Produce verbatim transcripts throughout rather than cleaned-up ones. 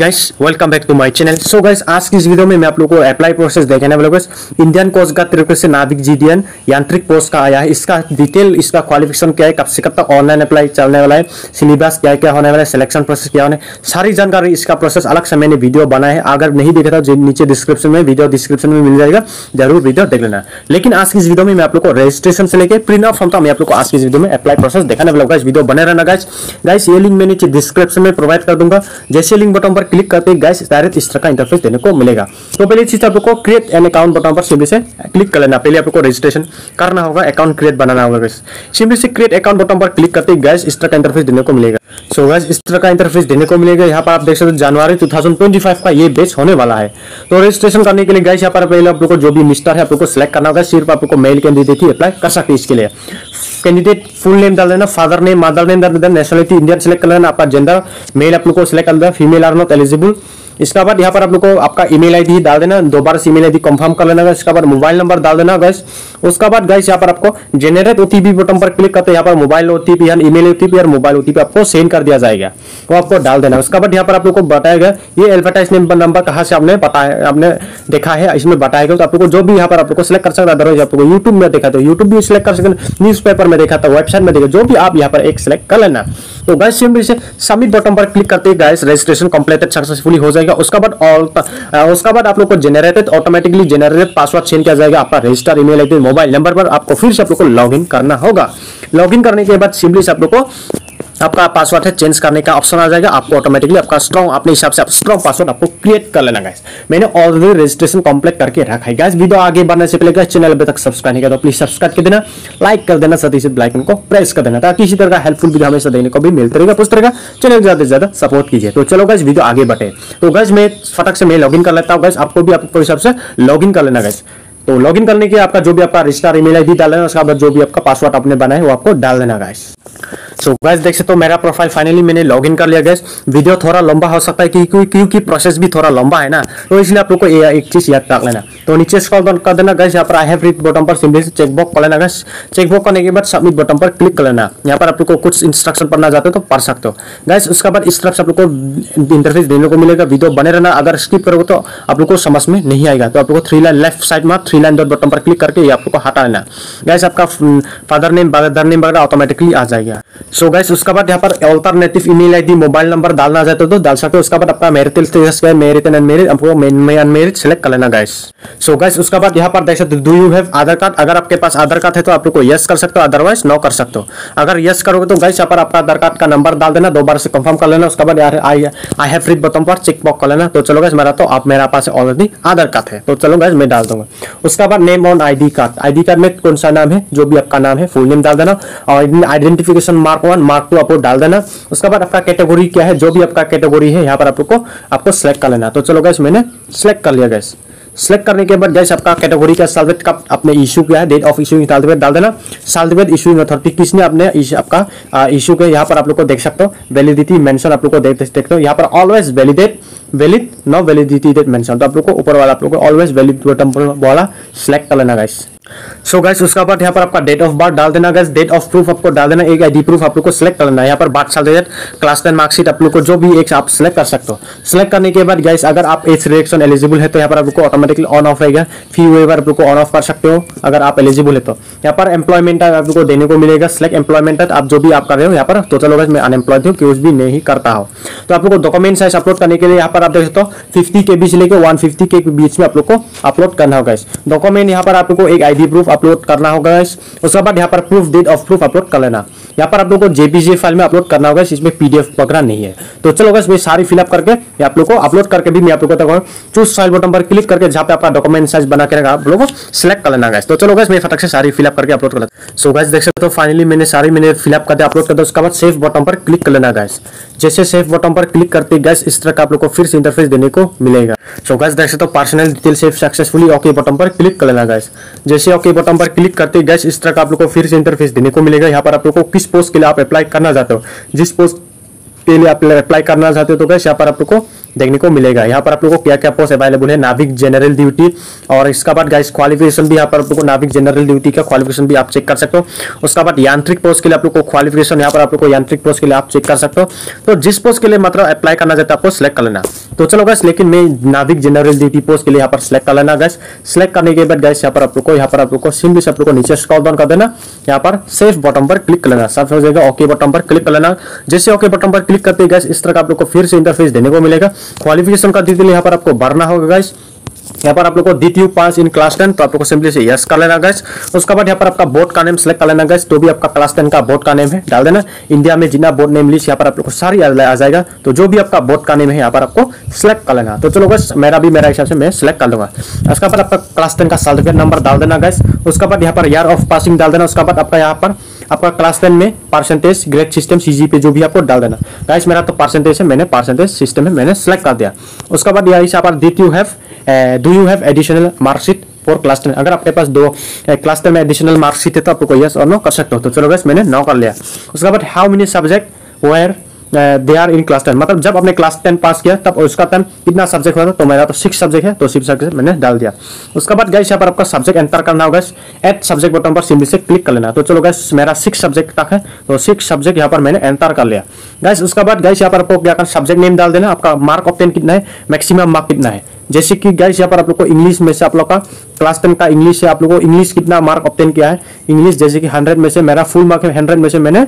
Guys welcome back to my channel. So guys आज की इस वीडियो में मैं आप लोगों को अप्लाई प्रोसेस देखाने वाला हूं। इंडियन कोस्ट गार्ड रिक्रूटमेंट से नाविक जीडीएन यांत्रिक पोस्ट का आया है। इसका डिटेल, इसका क्वालिफिकेशन क्या है, कब से कब तक ऑनलाइन अप्लाई चलने वाला है, सिलेबस क्या क्या होने वाला है, सिलेक्शन प्रोसेस क्या होने है, सारी जानकारी। इसका प्रोसेस अलग से मैंने वीडियो बनाया है, अगर नहीं देखा तो नीचे डिस्क्रिप्शन में वीडियो डिस्क्रिप्शन में मिल जाएगा, जरूर वीडियो देख लेना। लेकिन आज की इस वीडियो में मैं आप लोग को रजिस्ट्रेशन से लेकर प्रिंट आउट फॉर्म तक मैं आप लोग को आज की इस वीडियो में अप्लाई प्रोसेस दिखाने वाला हूं। गाइस वीडियो बने रहना गाइस। गाइस ये लिंक मैंने नीचे डिस्क्रिप्शन में प्रोवाइड कर दूंगा। जैसे लिंक बटन पर क्लिक करते हैं गाइस डायरेक्ट इस तरह का इंटरफेस देने को मिलेगा। तो पहले इस चीज को क्रिएट एन अकाउंट बटन पर सिंपली से क्लिक कर लेना। पहले आपको रजिस्ट्रेशन करना होगा, अकाउंट क्रिएट बनाना होगा गाइस। सिंपली से क्रिएट अकाउंट बटन पर क्लिक करते हैं गाइस इस तरह का इंटरफेस देने को मिलेगा। सो गाइस इस तरह का इंटरफेस देने को मिलेगा। यहाँ पर आप देख सकते हो जनवरी दो हज़ार पच्चीस का ये बैच होने वाला है। तो रजिस्ट्रेशन करने के लिए गाइस यहाँ पर पहले आप लोग को जो भी मिस्टर है आप लोग को सिलेक्ट करना होगा। सिर्फ आपको मेल कैंडिडेट ही अप्लाई कर सकते हैं। इसके लिए कैंडिडेट फुल नेम डाल देना, फादर नेम, मदर नेम डाल देना, नेशनलिटी इंडियन सेलेक्ट कर लेना, आपका जेंडर मेल आप लोग को सिलेक्ट कर देना, फीमेल आर नॉट एलिजिबल। इसके बाद यहाँ पर आप लोग को आपका ईमेल आईडी डाल देना, दोबारा से ईमेल आईडी कंफर्म कर लेना। इसके बाद मोबाइल नंबर डाल देना गाइस। उसके बाद गाइस यहाँ पर आपको जनरेट ओटीपी बटन पर क्लिक करते हैं। यहाँ पर मोबाइल ओटीपी, ईमेल ओटीपी और मोबाइल ओटीपी आपको सेंड कर दिया जाएगा, वो आपको डाल देना। उसके बाद यहाँ पर आप लोग को बताएगा ये एडवर्टाइजमेंट नंबर कहाँ से आपने बताया, आपने देखा है, इसमें बताएगा। तो आप लोग को जो भी यहाँ पर आप लोग को सिलेक्ट कर सकते हैं। अदरवाइज आप लोग यूट्यूब में देखा तो यूट्यूब भी सिलेक्ट कर सकते, न्यूज पेपर में देखा था, वेबसाइट में देखा, जो भी आप यहाँ पर एक सिलेक्ट कर लेना। तो गाइस सिंपली से सबमिट बटन पर क्लिक करते हैं गाइस रजिस्ट्रेशन कंप्लीटेड सक्सेसफुली हो जाएगा। उसका बाद और उसका बाद आप लोग को generated automatically generated password send किया जाएगा। आपका register email ID mobile number पर आपको फिर से आप लोग को लॉगिन करना होगा। लॉगिन करने के बाद सिंपली से आप लोग को आपका पासवर्ड है चेंज करने का ऑप्शन आ जाएगा। आपको ऑटोमेटिकली आपका स्ट्रॉन्ग अपने हिसाब से आप स्ट्रॉन्ग पासवर्ड आपको क्रिएट कर लेना गाइस। मैंने ऑलरेडी रजिस्ट्रेशन कंप्लीट करके रखा है गाइस। वीडियो आगे बढ़ने से पहले गाइस चैनल अभी तक सब्सक्राइब नहीं किया तो प्लीज सब्सक्राइब कर देना, लाइक कर देना, साथ ही साथ बेल आइकन को प्रेस कर देना, ताकि इसी तरह का हेल्पफुल वीडियो हमेशा देने को भी मिलते रहेगा। उस तरह का चैनल ज्यादा से ज्यादा सपोर्ट कीजिए। तो चलो गाइस वीडियो आगे बढ़े। तो गाइस मैं फटाक से मैं लॉगिन कर लेता हूँ गाइस। आपको भी आपके हिसाब से लॉगिन कर लेना गाइस। तो लॉगिन करने के आपका जो भी आपका रजिस्टर ईमेल आईडी डाल देना। उसके बाद जो भी आपका पासवर्ड आपने बनाया है वो आपको डाल देना गाइस। सो गाइस देख सकते हो मेरा प्रोफाइल फाइनली मैंने लॉगिन कर लिया गाइस। वीडियो थोड़ा लंबा हो सकता है क्योंकि क्योंकि प्रोसेस भी थोड़ा लंबा है ना, तो इसलिए आप लोग को एक चीज याद रख लेना। तो नीचे स्क्रॉल डाउन कर देना गाइस। यहाँ पर आई हैव रीड बटन पर सिंपली से चेकबॉक्स कर लेना गाइस। चेकबॉक्स करने के बाद सबमिट बटन पर क्लिक कर लेना। यहाँ पर आप लोग को कुछ इंस्ट्रक्शन पढ़ना चाहते हो तो पढ़ सकते हो गाइस। उसके बाद इस तरफ से आप लोग को इंटरफेस देने को मिलेगा। वीडियो बने रहना, अगर स्किप करोगे तो आप लोग को समझ में नहीं आएगा। तो आप लोग को थ्री लाइन लेफ्ट साइड में थ्री लाइन डॉट बटन पर क्लिक करके ये आप लोग को हटा लेना गाइस। आपका फादर नेम मदर नेम वगैरह ऑटोमेटिकली आ जाएगा। सो गाइस उसके बाद यहाँ पर alternative email ID mobile number डालना चाहते हो तो डाल सकते हो। उसके बाद अपना मैरिटल स्टेटस क्या है, मैरिड एंड अनमैरिड, आपको अनमैरिड सेलेक्ट कर लेना गाइस। सो गाइस उसके बाद यहाँ पर देख सकते हो do you have Aadhaar card. अगर आपके पास आधार कार्ड है तो आप लोग को यस कर सकते हो, अदरवाइज नो कर सकते हो। अगर यस करोगे तो गाइस यहाँ पर आपका आधार कार्ड का नंबर डाल देना, दोबारा से कंफर्म कर लेना। उसके बाद यार I I have read button पर चेक बॉक्स कर लेना। तो चलो गाइस मेरा तो आप मेरा पास ऑलरेडी आधार कार्ड है तो चलो गाइस मैं डाल दूंगा। उसके बाद name on ID card, ID card में कौन सा नाम है, जो भी आपका नाम है फुल नेम डाल देना। और identification mark one mark two आपको डाल देना। उसके बाद आपका कैटेगरी क्या है, जो भी आपका कैटेगरी है यहाँ पर आप लोग को आपको सिलेक्ट कर लेना। तो चलो गाइस मैंने सिलेक्ट कर लिया गाइस। सेलेक्ट करने के बाद गाइस आपका कैटेगरी का सब्जेक्ट कब आपने इशू किया है, डेट ऑफ इशू डाल देना। सब्जेक्ट इशूइंग अथॉरिटी किसने आपने इस, आपका इशू किया, यहाँ पर आप लोग को देख सकते हो। वैलिडिटी मेंशन आप लोग को देख सकते हो। यहाँ पर always validate valid no validity date mention, तो आप लोग को ऊपर वाला आप लोग को ऑलवेज वैलिड बटन वाला सेलेक्ट कर लेना गाइस। सो गाइस उसका बाद यहाँ पर आपका डेट ऑफ बर्थ डाल देना गाइस। डेट ऑफ प्रूफ आपको डाल देना, एक आईडी प्रूफ आप लोग को सिलेक्ट कर लेना। यहाँ पर बात चलते क्लास टेन मार्कशीट आप लोग को जो भी एक आप सिलेक्ट कर सकते हो। सिलेक्ट करने के बाद गाइस अगर आप एज रिएक्शन एलिजिबल है तो यहाँ पर आप लोग को ऑटोमेटिकली ऑन ऑफ रहेगा। फी वेवर आप लोग को ऑन ऑफ कर सकते हो अगर आप एलिजिबल है तो। यहाँ पर एम्प्लॉयमेंट आप लोग को देने को मिलेगा, सिलेक्ट एम्प्लॉयमेंट आप जो भी आप कर रहे हो यहाँ पर। तो चलो गाइस मैं अनएम्प्लॉयड हूँ, कुछ भी नहीं करता हूँ। तो आप लोग को डॉक्यूमेंट साइज अपलोड करने के लिए यहाँ पर आप देख सकते हो फिफ्टी के बीच लेकर वन फिफ्टी के बीच में आप लोग को अपलोड करना होगा गाइस। डॉक्यूमेंट यहाँ पर आप लोग को एक आईडी प्रूफ अपलोड करना होगा गाइस। उसके बाद यहाँ पर proof date of proof upload कर लेना। यहाँ पर आप लोगों को जेपीजी फाइल में अपलोड करना होगा, इसमें पीडीएफ वगैरह नहीं है। तो चलो गाइस मैं सारी फिलअप करके आप लोगों को अपलोड करके भी मैं आप लोगों को बताऊंगा। चूज फाइल बटन पर क्लिक करके जहाँ पे आपका डॉक्यूमेंट साइज बना के रखा आप लोगों को सिलेक्ट कर लेना गाइस। तो चलो गाइस मैं फटाक से सारी फिलअप करके अपलोड कर लेता। सो गाइस देख सकते हो फाइनली मैंने सारी मैंने फिलअप करके अपलोड कर दिया। उसके बाद सेव बटन पर क्लिक कर लेना गाइस। जैसे सेव बटन पर क्लिक करते गाइस इस तरह का आप लोग को फिर से इंटरफेस देने को मिलेगा। सो गाइस देख सकते हो personal detail save successfully okay button पर क्लिक कर लेना गाइस। जैसे ओके बटन पर क्लिक करते गाइस इस तरह का आप लोग को फिर से इंटरफेस देने को मिलेगा। यहाँ पर आप लोग को किस पोस्ट के लिए आप अप्लाई करना चाहते हो, जिस पोस्ट के लिए आप अप्लाई करना चाहते हो तो गाइस यहाँ पर आप लोग को देखने को मिलेगा। यहाँ पर आप लोगों को क्या क्या पोस्ट अवेलेबल है, नाविक जनरल ड्यूटी, और इसका बाद गाइस क्वालिफिकेशन भी यहाँ पर आप लोगों को नाविक जनरल ड्यूटी का क्वालिफिकेशन भी आप चेक कर सकते हो। उसका बाद यांत्रिक पोस्ट के लिए आप लोग को क्वालिफिकेशन यहाँ पर आप लोग को यांत्रिक पोस्ट के लिए आप चेक कर सकते हो। तो जिस पोस्ट के लिए मतलब अप्लाई करना चाहते हो आपको सिलेक्ट कर लेना। तो चलो गाइस, लेकिन मैं नाविक जनरल ड्यूटी पोस्ट के लिए यहाँ पर सिलेक्ट कर लेना गाइस। सिलेक्ट करने के बाद गाइस यहाँ पर आप लोग को यहाँ पर आप लोग को सिंपली आप लोग को नीचे स्क्रॉल डाउन कर देना, यहाँ पर सेफ बटन पर क्लिक कर लेना। सब हो जाएगा, ओके बटन पर क्लिक कर लेना। जैसे ओके बटन पर क्लिक करते गाइस इस तरह का आप लोग को फिर से इंटरफेस देने को मिलेगा। क्वालिफिकेशन का डिटेल यहाँ पर आपको भरना होगा गाइस। यहाँ पर आप लोग को did you pass in class ten, तो आप लोग को सिंपली से यस कर लेना गाइस। उसके बाद यहाँ पर आपका बोर्ड का नेम सेलेक्ट कर लेना गाइस, तो भी आपका क्लास टेन का बोर्ड का नेम है डाल देना। इंडिया में जितना बोर्ड नेम लिस्ट यहाँ पर आप लोग को सारी आ जाएगा, तो जो भी आपका बोर्ड का नेम है यहाँ पर आपको सिलेक्ट कर लेना। तो चलो गाइस, मेरा भी मेरा हिसाब से मैं सिलेक्ट कर लूंगा। उसके बाद आपका क्लास टेन का सर्टिफिकेट नंबर डाल देना गाइस। उसके बाद यहाँ पर ईयर ऑफ पासिंग डाल देना। उसके बाद आपका यहाँ पर आपका क्लास टेन में percentage grade system C G P जो भी आपको डाल देना गाइस। मेरा तो परसेंटेज है, मैंने परसेंटेज सिस्टम है मैंने सेलेक्ट कर दिया। उसके बाद यहाँ पर did you have do you have additional marksheet for class ten, अगर आपके पास दो क्लास टेन में एडिशनल मार्कशीट है तो आपको यस और नो कर सकते हो। तो चलो गाइस, मैंने नो कर लिया। उसके बाद how many subject were they are in class ten, मतलब जब आपने क्लास टेन पास किया तब उसका टाइम कितना सब्जेक्ट हुआ था, तो मेरा तो सिक्स सब्जेक्ट है तो सिक्स सब्जेक्ट मैंने डाल दिया। उसके बाद गाइस यहाँ पर आपका सब्जेक्ट एंटर करना होगा, एट सब्जेक्ट बटन पर सिंपली से क्लिक कर लेना। तो चलो गाइस, मेरा सिक्स सब्जेक्ट तक है तो सिक्स सब्जेक्ट यहाँ पर मैंने एंटर कर लिया गाइस। उसके बाद गाइस यहाँ पर आपको क्या करना, सब्जेक्ट नेम डाल देना, आपका मार्क ऑफ टेन कितना है, मैक्सिमम मार्क कितना है। जैसे कि गाइस यहाँ पर आप लोग को इंग्लिश में से आप लोग का क्लास टेन का इंग्लिश है, आप लोग को इंग्लिश कितना मार्क ऑब्टेन किया है इंग्लिश, जैसे कि हंड्रेड में से मेरा फुल मार्क है, हंड्रेड में से मैंने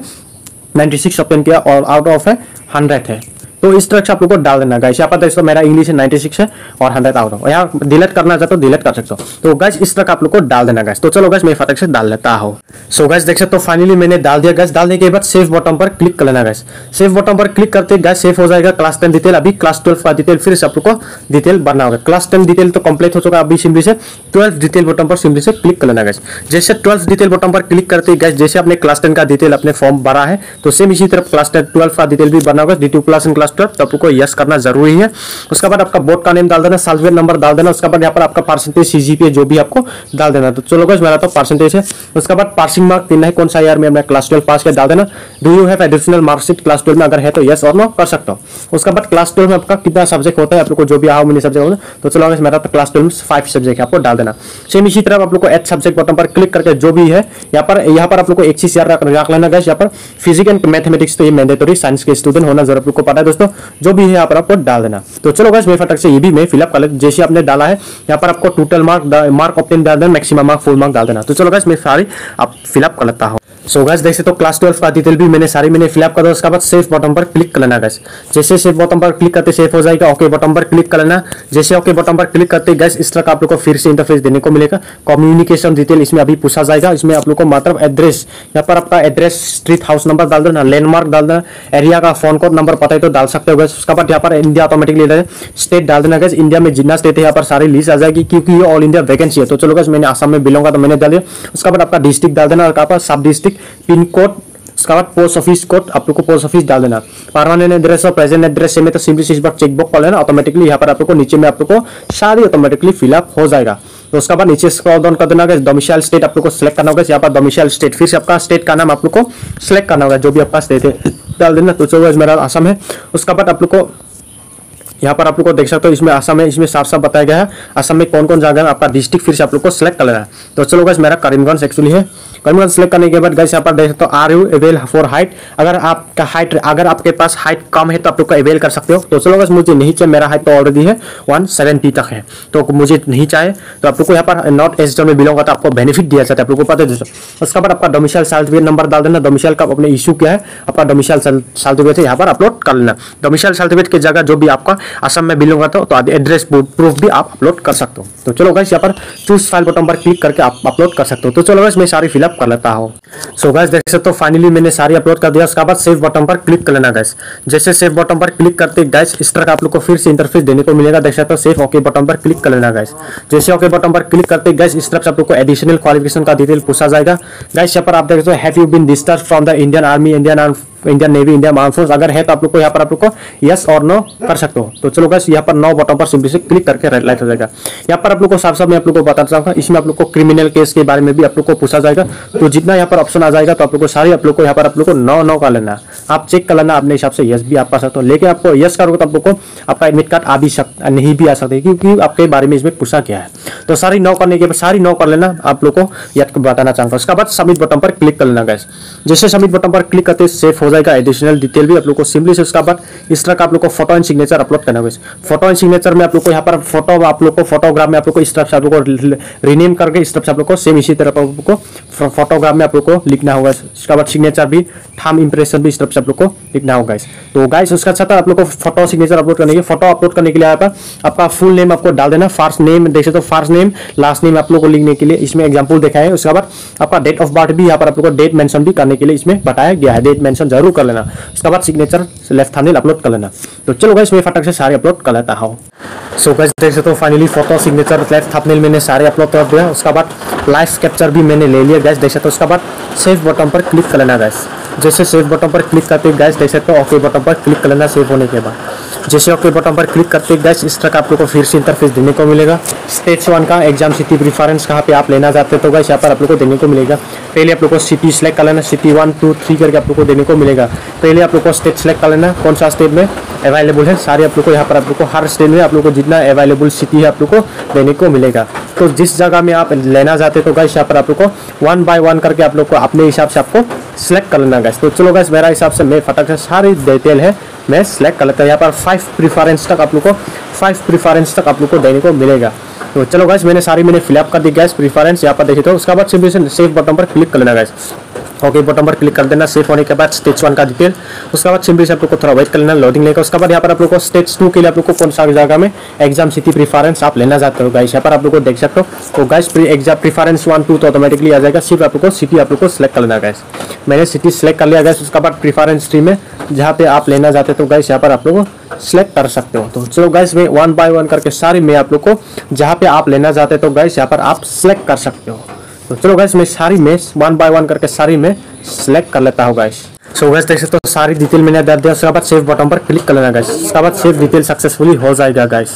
नाइन्टी सिक्स ऑब्टेन किया और आउट ऑफ है हंड्रेड है, तो इस तरह से आप लोग को डाल देना गाइस। यहाँ पर देखो मेरा इंग्लिश है नाइन्टी सिक्स है और हंड्रेड आउट ऑफ, यहाँ डिलीट करना चाहते हो डिलीट कर सकते हो। तो गाइस इस तरह का आप लोग को डाल देना गाइस। तो चलो गाइस, मैं फटाक से डाल लेता हूँ। सो गाइस देख सकते हो, फाइनली मैंने डाल दिया गाइस। डालने के बाद सेफ बटन पर क्लिक कर लेना गाइस। सेफ बटन पर क्लिक करते गाइस सेफ हो जाएगा क्लास टेन डिटेल। अभी क्लास ट्वेल्व का डिटेल फिर से आप लोग को डिटेल भरना होगा। क्लास टेन डिटेल तो कंप्लीट हो चुका, अभी सिंपली से ट्वेल्व डिटेल बटन पर सिंपली से क्लिक कर लेना गाइस। जैसे ट्वेल्व डिटेल बटन पर क्लिक करते गाइस, जैसे आपने क्लास टेन का डिटेल अपने फॉर्म भरा है तो सेम इसी तरह क्लास टेन ट्वेल्व का डिटेल भी भरना होगा। Did you pass in class तो आपको यस करना जरूरी है। उसके बाद आपका बोर्ड का नेम डाल देना, सर्टिफिकेट नंबर डाल देना। उसके बाद यहाँ पर आपका परसेंटेज सीजीपीए जो भी आपको डाल देना। तो चलो गाइस, मेरा तो परसेंटेज है। उसके बाद पासिंग मार्क कितना है, कौन सा ईयर में हमने क्लास ट्वेल्व पास किया डाल देना। Do you have additional marksheet class twelve में अगर है तो यस और नो कर सकता हूँ। उसके बाद क्लास ट्वेल्व में आपका कितना सब्जेक्ट होता है, आप लोग को जो भी हाउ मेनी सब्जेक्ट होता है। तो चलो गाइस, मेरा तो क्लास ट्वेल्व में फाइव सब्जेक्ट है, आपको डाल देना। सेम इसी तरह आप लोग को एच सब्जेक्ट बटन पर क्लिक करके जो भी है यहाँ पर यहाँ पर आप लोग को एक चीज रख लेना गाइस। यहाँ पर फिजिक्स एंड मैथमेटिक्स तो ये मैंडेटरी साइंस के स्टूडेंट होना जरूर, आप लोग को पता है दोस्तों, जो भी है यहाँ पर आपको डाल देना। तो चलो गाइस, मैं फटाक से ये भी मैं फिलअप कर ले। जैसे आपने डाला है यहाँ पर आपको टोटल मार्क मार्क ऑब्टेन डाल देना, मैक्सिमम मार्क फुल मार्क डाल देना। तो चलो गाइस, मैं सारी आप फिलअप कर लेता हूँ। सो गाइस देख सकते हो, क्लास ट्वेल्व का डिटेल भी मैंने सारी मैंने फिलअप कर दिया। उसके बाद सेफ बटन पर क्लिक कर लेना गाइस। जैसे सेफ बटन पर क्लिक करते सेफ हो जाएगा, ओके बटन पर क्लिक कर लेना। जैसे ओके बटन पर क्लिक करते गाइस इस तरह का आप लोग को फिर से इंटरफेस देने को मिलेगा। कम्युनिकेशन डिटेल इसमें अभी पूछा जाएगा। इसमें आप लोग को मतलब एड्रेस, यहाँ पर आपका एड्रेस स्ट्रीट हाउस नंबर डाल देना, लैंडमार्क डाल देना, एरिया का फोन कोड नंबर पता है तो डाल सकते हो गाइस। उसके बाद यहाँ पर इंडिया ऑटोमेटिकली स्टेट डाल देना गाइस। इंडिया में जितना स्टेट है यहाँ पर सारी लिस्ट आ जाएगी, क्योंकि ये ऑल इंडिया वैकेंसी है। तो चलो गाइस, मैंने आसाम में बिलोंग का तो मैंने डाल दिया। उसके बाद आपका डिस्ट्रिक्ट डाल देना, और सब डिस्ट्रिक्ट पिन कोड। उसके बाद पोस्ट ऑफिस कोड आप लोग को पोस्ट ऑफिस डाल देना। परमानेंट एड्रेस और प्रेजेंट एड्रेस में तो सिंपली इस बार चेकबॉक्स कर लेना, ऑटोमेटिकली यहाँ पर आप लोग को नीचे में आप लोग को सारी ऑटोमेटिकली फिलअप हो जाएगा। तो उसके बाद नीचे स्क्रॉल डाउन कर देना गाइस। डोमिसाइल स्टेट आप लोग को सिलेक्ट करना होगा। यहाँ पर डोमिसाइल स्टेट फिर से आपका स्टेट का नाम आप लोग को सिलेक्ट करना होगा, जो भी आपका स्टेट है डाल देना। तो चलो गाइस, मेरा आसाम है। उसके बाद आप लोग को यहाँ पर आप लोग को देख सकते हो, इसमें आसाम है, इसमें साफ साफ बताया गया है आसाम में कौन कौन जगह है। आपका डिस्ट्रिक्ट फिर से आप लोग को सिलेक्ट कर लेना है। तो चलो गाइस, मेरा करीमगंज एक्चुअली है। करीमगंज सेलेक्ट करने के बाद गाइस यहाँ पर देख सकते हो, are you avail for height, अगर आपका हाइट अगर आपके पास हाइट कम है तो आप लोग को अवेल कर सकते हो। तो चलो गाइस, मुझे नहीं चाहिए, मेरा हाइट तो ऑलरेडी है वन सेवेंटी तक है तो मुझे नहीं चाहिए। तो आप लोग को यहाँ पर नॉर्थ ईस्ट जोन में बिलोंग होता है, आपको बेनिफिट दिया जाता है, आप लोग को पता है दोस्तों। उसके बाद आपका डोमिसाइल सर्टिफिकेट नंबर डाल देना, डोमिसाइल का आपने इशू किया है, आपका डोमिसाइल सर्टिफिकेट है यहाँ पर अपलोड कर लेना। डोमिसाइल सर्टिफिकेट की जगह जो भी आपका असम में बिलोंग करता हो तो एड्रेस प्रूफ भी आप अपलोड कर सकते हो। तो चलो गाइस, यहाँ पर चूज फाइल बटन पर क्लिक करके आप अपलोड कर सकते हो। तो चलो गाइस, मैं सारी फिलअप कर लेता हूँ। सो गाइस देख सकते हो, फाइनली मैंने सारी अपलोड कर दिया। उसके बाद सेव बटन पर क्लिक कर लेना गाइस। जैसे सेव बटन पर क्लिक करते गाइस इस तरह का आप लोग को फिर से इंटरफेस देने को मिलेगा। देख सकते हो, सेव ओके बटन पर क्लिक कर लेना गाइस। जैसे ओके बटन पर क्लिक करते गाइस इस तरह से आप लोग को एडिशनल क्वालिफिकेशन का डिटेल पूछा जाएगा गाइस। यहाँ पर आप देख सकते हो, have you been discharge from the Indian army, Indian Indian navy, Indian arm force अगर है तो आप लोग को यहाँ पर आप लोग को यस और नो कर सकते हो। तो चलो गाइस यहाँ पर नो बटन पर सिंपली से क्लिक करके लाइट हो जाएगा। यहाँ पर आप लोग को साफ साफ मैं आप लोग को बताना चाहूँगा, इसमें आप लोग को क्रिमिनल केस के बारे में भी आप लोग को पूछा जाएगा। तो जितना यहाँ पर ऑप्शन आ जाएगा तो आप लोग को सारे आप लोग को यहाँ पर आप लोग को नो नो कर लेना, आप चेक कर लेना अपने हिसाब से, यस भी आप पा सकते हो। लेकिन आपको यस करोगे तो आप लोग को आपका एडमिट कार्ड आ भी सकता नहीं भी आ सकता क्योंकि आपके बारे में इसमें पूछा गया है। तो सारी नो करने के बाद सारी नो कर लेना आप लोग को याद बताना चाहूँगा। उसके बाद सबमिट बटन पर क्लिक कर लेना गाइस। जैसे सबमिट बटन पर क्लिक करते सेफ हो जाएगा, एडिशनल डिटेल भी आप लोग को सिंपली से उसका बाद इस तरह का आप लोग को फोटो एंड सिग्नेचर अपलोड करना है। फोटो एंड सिग्नेचर में आप लोग को यहाँ पर फोटो आप लोग को फोटोग्राफ में आप लोग को इस तरफ से आप लोग को रीनेम करके इस तरफ से आप लोग को सेम इसी तरह को फोटोग्राफ में आप लोग को लिखना होगा। इसका बाद सिग्नेचर भी थम इंप्रेशन भी इस तरफ से आप लोग को लिखना होगा। तो गाइस उसका अच्छा था आप लोग को फोटो सिग्नेचर अपलोड करने के फोटो अपलोड करने के लिए यहाँ पर आपका फुल नेम आपको डाल देना, फर्स्ट नेम देख सकते हो, फर्स्ट नेम लास्ट नेम आप लोग को लिखने के लिए इसमें एग्जाम्पल देखा है। उसके बाद आपका डेट ऑफ बर्थ भी यहाँ पर आप लोग को डेट मेंशन भी करने के लिए इसमें बताया गया है, डेट मेंशन जरूर कर लेना। उसके बाद सिग्नेचर लेफ्ट थंबनेल अपलोड कर लेना। तो चलो गाइस मैं फटाफट से सारे अपलोड कर लेता हूँ। सो गाइस देख सकते हो finally photo signature left thumbnail मैंने सारे अपलोड कर दिया। उसके बाद लाइव कैप्चर भी मैंने ले लिया गाइस देख सकते हो। उसके बाद सेव बटन पर क्लिक कर लेना गाइस। जैसे सेव बटन पर क्लिक करते गाइस देख सकते हो ओके बटन पर क्लिक कर लेना। सेव होने के बाद जैसे ओके बटन पर क्लिक करते गाइस इस तरह का आप लोग को फिर से इंटरफेस देने को मिलेगा। स्टेज वन का एग्जाम सिटी प्रीफरेंस कहाँ पे आप लेना चाहते हो तो गाइस यहाँ पर आप लोग को देने को मिलेगा। पहले आप लोग को सिटी सेलेक्ट कर लेना, सिटी वन टू थ्री करके आप लोग को देने को मिलेगा। पहले आप लोग को स्टेट सेलेक्ट कर लेना कौन सा स्टेट में अवेलेबल है, सारे आप लोग को यहाँ पर आप लोग को हर स्टेट में आप लोग को जितना अवेलेबल सिटी है आप लोग को देने को मिलेगा। तो जिस जगह में आप लेना चाहते तो गाइस यहाँ पर आप लोग को वन बाय वन करके आप लोग को अपने हिसाब से आपको सेलेक्ट कर लेना गाइस। तो चलो गाइस मेरा हिसाब से मैं फटाक से सारी डिटेल है मैं सेलेक्ट कर लेता हूँ। यहाँ पर फाइव प्रीफरेंस तक आप लोग को फाइव प्रीफरेंस तक आप लोग को देने को मिलेगा। तो चलो गाइस मैंने सारी मैंने फिलअप कर दी गाइस प्रीफरेंस यहाँ पर देखिए। तो उसके बाद सिंपली सेव बटन पर क्लिक कर लेना गाइस। ओके बटन पर क्लिक कर देना। सेव होने के बाद स्टेज वन का डिटेल उसके बाद सिंपली से आप लोग को थोड़ा वेट कर लेना लोडिंग लेकर। उसके बाद यहाँ पर आप लोग को स्टेज टू के लिए आप लोग को कौन सा जगह में एग्जाम सिटी प्रीफरेंस आप लेना चाहते हो गाइस यहाँ पर आप लोग को देख सकते हो। तो guys pre exam preference one two तो ऑटोमेटिकली आ जाएगा, सिर्फ आप लोग को सिटी आप लोग को सिलेक्ट कर लेना गाइस। मैंने सिटी सेलेक्ट कर लिया गाइस। उसके बाद प्रीफरेंस थ्री में जहाँ पे आप लेना चाहते तो गाइस यहाँ पर आप लोग को सिलेक्ट कर सकते हो। तो चलो गाइस मैं वन बाय वन करके सारी मैं आप लोग को जहाँ पे आप लेना चाहते तो गाइस यहाँ पर आप सिलेक्ट कर सकते हो। तो चलो गाइस मैं सारी में वन बाय वन करके सारी में सेलेक्ट कर लेता हूँ गाइस। सो so, गाइस देख सकते हो तो सारी डिटेल मैंने डाल दिया। उसके बाद सेव बटन पर क्लिक कर लेना गाइस। उसके बाद सेव डिटेल सक्सेसफुली हो जाएगा गाइस।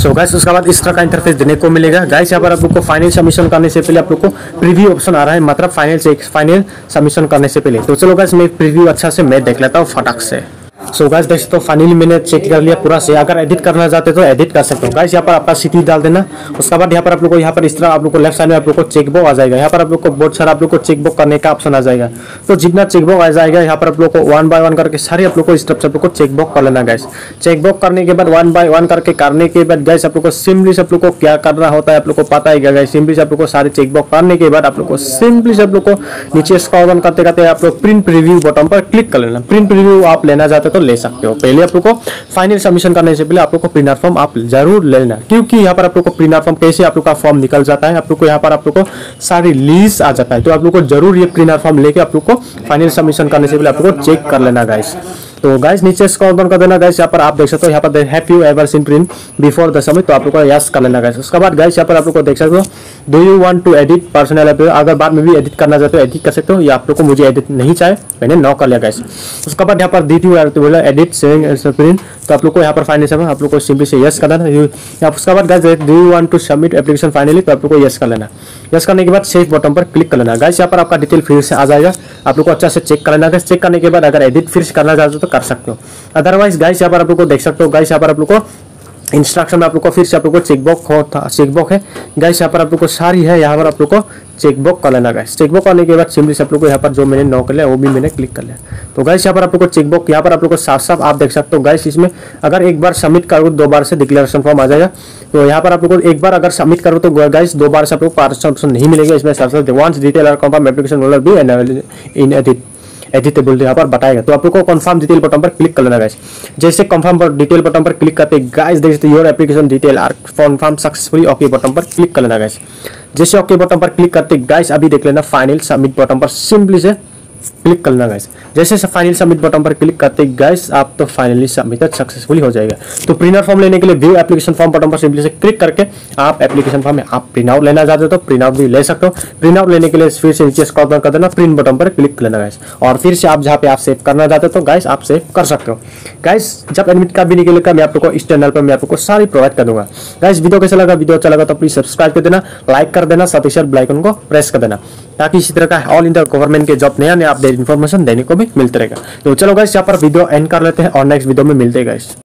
सो so गाइस उसके बाद इस तरह का इंटरफेस देने को मिलेगा गाइस। यहाँ पर आप लोग को फाइनल सबमिशन करने से पहले आप लोग को प्रीव्यू ऑप्शन आ रहा है, मतलब फाइनल से फाइनल सबमिशन करने से पहले। तो चलो गाइस मैं प्रीव्यू अच्छा से मैं देख लेता हूँ फटाक से। सो गाइस देख सकते हो फाइनली मैंने चेक कर लिया पूरा से। अगर एडिट करना चाहते तो एडिट कर सकते हो गाइस। यहाँ पर आपका सिटी डाल देना। उसके बाद यहाँ पर आप लोग को यहाँ पर इस तरह आप लोग को लेफ्ट साइड में आप लोग को चेक बॉक्स आ जाएगा। यहाँ पर आप लोग को बहुत सारा आप लोग को चेक बॉक्स करने का ऑप्शन आ जाएगा। तो जितना चेक बॉक्स आ जाएगा यहाँ पर आप लोग को वन बाय वन करके सारे आप लोग को इस तरफ से आप लोग को चेक बॉक्स कर लेना गाइस। चेक बॉक्स करने के बाद वन बाय वन करके करने के बाद गाइस आप लोग को सिंपली से आप लोग को क्या करना होता है आप लोग को पता ही गाइस। सिंपली से आप लोग को सारे चेक बॉक्स करने के बाद आप लोग को सिंपली से आप लोग को नीचे स्क्रॉल डाउन करते करते आप लोग प्रिंट प्रीव्यू बटन पर क्लिक कर लेना। प्रिंट प्रीव्यू आप लेना चाहते तो ले सकते हो। पहले आप लोग को फाइनल सबमिशन करने से पहले आप लोग को प्रिंट आउट फॉर्म आप जरूर ले लेना, क्योंकि यहाँ पर आप लोग को प्रिंट आउट फॉर्म कैसे आप लोग का फॉर्म निकल जाता है आप लोग को यहाँ पर आप लोग को सारी लिस्ट आ जाता है। तो आप लोग को जरूर ये प्रिंट आउट फॉर्म लेके आप लोग को फाइनल सबमिशन करने से पहले आप लोग को चेक कर लेना गाइस। तो गाइस नीचे स्क्रॉल डाउन कर देना गाइस। यहाँ पर आप देख सकते हो यहाँ पर have you ever seen print before the submit, तो आप लोग को यस कर लेना गाइस। उसके बाद गाइस यहाँ पर आप लोग को देख सकते हो do you want to edit personal, अगर बाद में भी एडिट करना चाहते हो एडिट कर सकते हो, या आप लोग को मुझे एडिट नहीं चाहिए मैंने नो कर लिया गाइस। उसके बाद यहाँ पर डी टू तो बोला एडिट सेविंग प्रिंट, तो आप लोग को यहाँ पर फाइनल सबमिट आप लोग को सिंपली से यस कर देना। उसके बाद guys do you want to submit application finally, तो आप लोग को यस कर लेना। यस करने के बाद सेव बटन पर क्लिक कर लेना गाइस। यहाँ पर आपका डिटेल फिर से आ जाएगा आप लोग को अच्छा से चेक कर लेना गाइस। चेक करने के बाद अगर एडिट फिर से करना चाहते हो तो कर सकते हो, अदरवाइज गाइस यहाँ पर आप लोग को देख सकते हो गाइस यहाँ पर आप लोग को इंस्ट्रक्शन में आप लोग को फिर से आप लोग को चेकबॉक्स हो था चेकबॉक्स है गाइस। यहाँ पर आप लोग को सारी है यहाँ पर आप लोग को चेकबॉक्स कर लेना गाइस। चेकबॉक्स करने के बाद सिंपली से आप लोग को यहाँ पर जो मैंने नो कर लिया वो भी मैंने क्लिक कर लिया। तो गाइस यहाँ पर आप लोग को चेकबॉक्स यहाँ पर आप लोग को साफ साफ आप देख सकते हो गाइस। इसमें अगर एक बार सबमिट करो दो बार से डिक्लेरेशन फॉर्म आ जाएगा। तो यहाँ पर आप लोग को एक बार अगर सबमिट करो तो गाइस दो बार से आप लोग को पार्सल ऑप्शन नहीं मिलेगा। इसमें साफ साफ वंस डिटेल और कंफर्म एप्लीकेशन रोलर भी एनावेल इन एडिट एडिटेबल यहाँ पर बताएगा। तो आप लोग को कंफर्म डिटेल बटन पर क्लिक कर लेना गाइस। जैसे कंफर्म डिटेल बटन पर क्लिक करते गाइस देख सकते your application detail are confirm successfully okay button पर क्लिक कर लेना गाइस। जैसे ओके बटन पर क्लिक करते गाइस अभी देख लेना फाइनल सबमिट बटन पर सिंपली से क्लिक करना गाइस। जैसे फाइनल सबमिट बटन पर क्लिक करते गाइस आप तो फाइनली सबमिट सक्सेसफुली हो जाएगा। तो प्रिंटर फॉर्म लेने के लिए व्यू एप्लीकेशन फॉर्म बटन पर सिंपली से क्लिक करके आप एप्लीकेशन फॉर्म में आप प्रिंट आउट लेना चाहते हो तो प्रिंट आउट भी ले सकते हो। प्रिंट आउट लेने के लिए फिर से नीचे स्क्रॉल डाउन कर देना, प्रिंट बटन पर क्लिक करना गाइस और फिर से आप जहाँ पे आप सेव करना चाहते हो तो गाइस आप सेव कर सकते हो। गाइस जब एडमिट कार्ड भी निकलेगा मैं आपको इस चैनल पर मैं आपको सारी प्रोवाइड कर दूंगा। गाइस वीडियो कैसा लगा, वीडियो अच्छा लगा तो प्लीज सब्सक्राइब कर देना, लाइक कर देना, साथ ही साथ बेल आइकन को प्रेस कर देना ताकि इसी तरह का ऑल इंडिया गवर्नमेंट के जॉब नया नया अपडेट इन्फॉर्मेशन देने को भी मिलते रहेगा। तो चलो गाइस यहाँ पर वीडियो एंड कर लेते हैं और नेक्स्ट वीडियो में मिलते हैं गाइस।